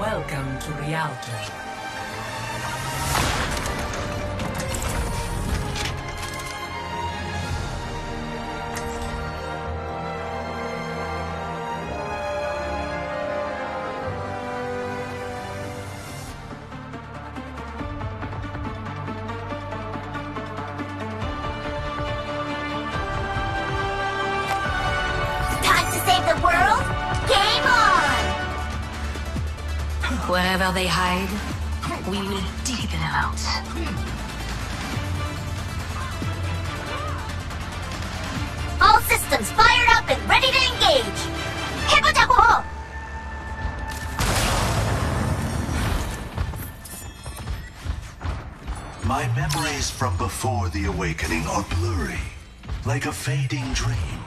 Welcome to Rialto. Wherever they hide, we will dig them out. All systems fired up and ready to engage! My memories from before the awakening are blurry, like a fading dream.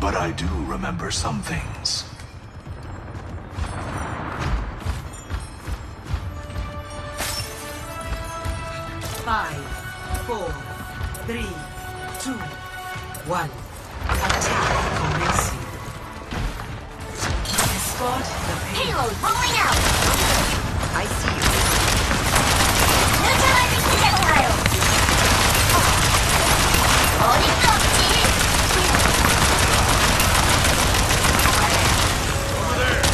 But I do remember some things. Five, four, three, two, one. Attack commencing. Escort the payload rolling out. I see you. Neutralizing projectiles. Holding up, team. Over there.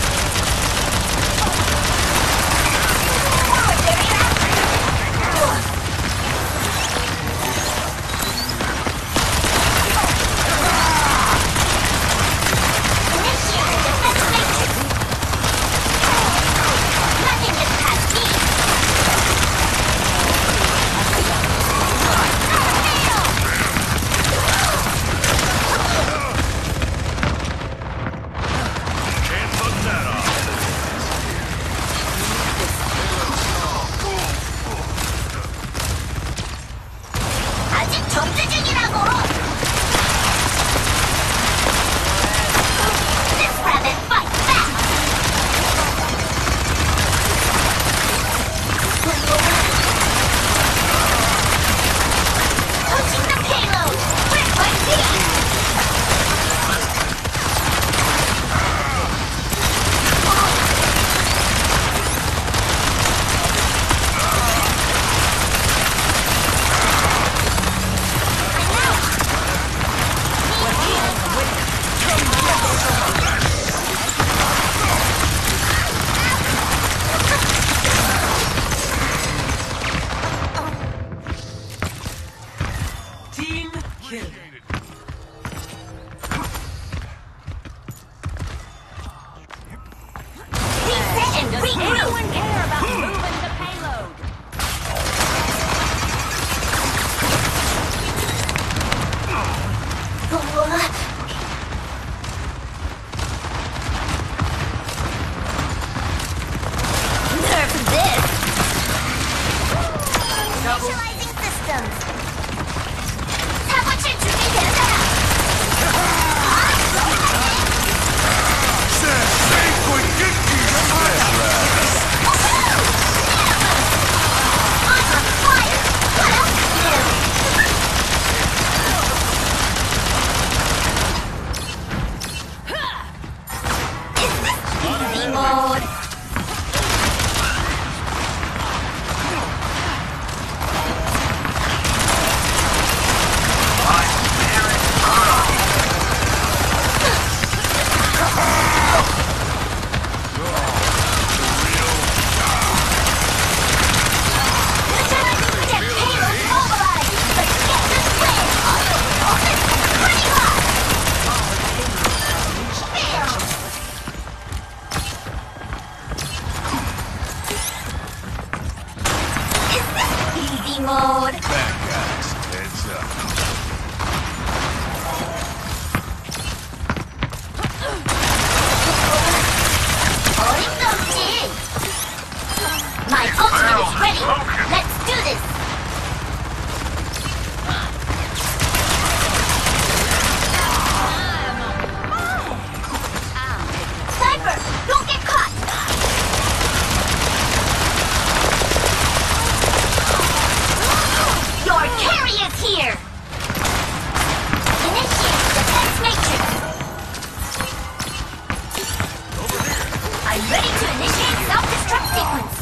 Forward, Barry.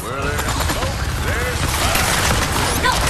Where there's smoke, there's fire. No.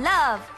Love.